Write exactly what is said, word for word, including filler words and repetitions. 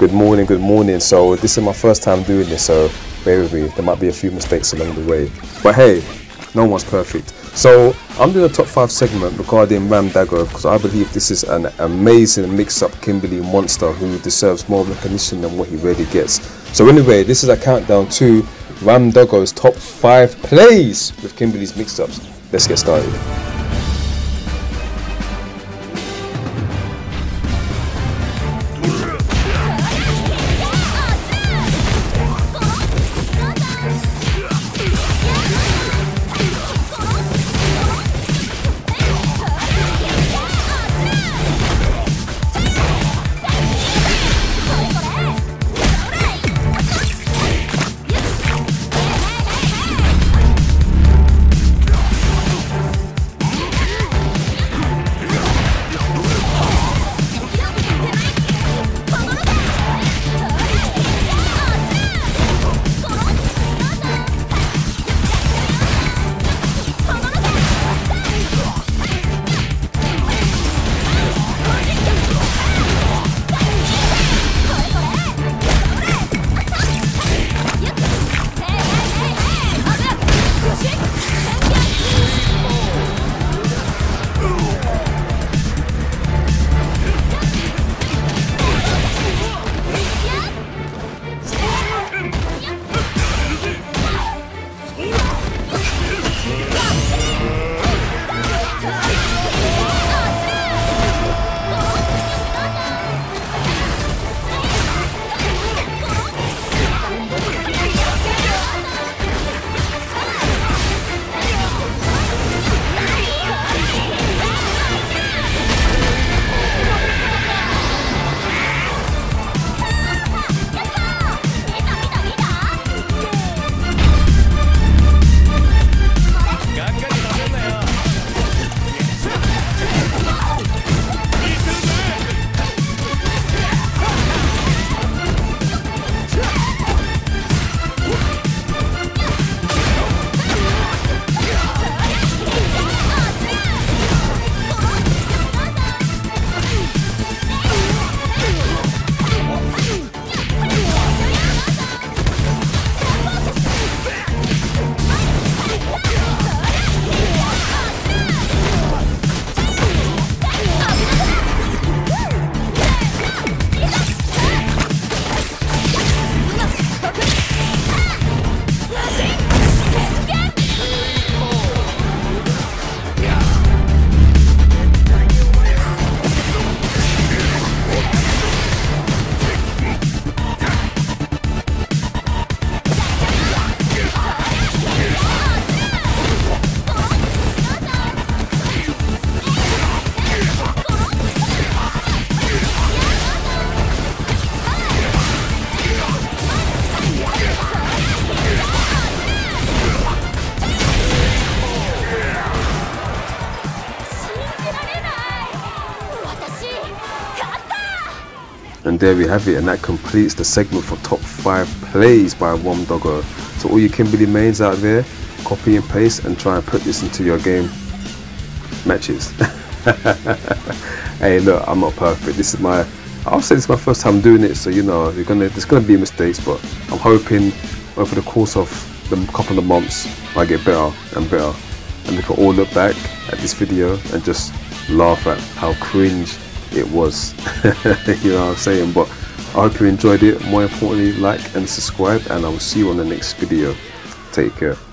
Good morning, good morning. So this is my first time doing this, so bear with me. There might be a few mistakes along the way. But hey, no one's perfect. So I'm doing a top five segment regarding Ram Doggo because I believe this is an amazing mix-up Kimberly monster who deserves more recognition than what he really gets. So anyway, this is a countdown to Ram Doggo's top five plays with Kimberly's mix-ups. Let's get started. And there we have it, and that completes the segment for top five plays by Ram Doggo. So all you Kimberly mains out there, copy and paste and try and put this into your game matches. Hey look, I'm not perfect. This is my, I'll say this is my first time doing it, so you know, you're gonna, there's gonna be mistakes, but I'm hoping over the course of the couple of months, I get better and better. And we can all look back at this video and just laugh at how cringe it was. You know what I'm saying? But I hope you enjoyed it. More importantly, like and subscribe, and I will see you on the next video. Take care.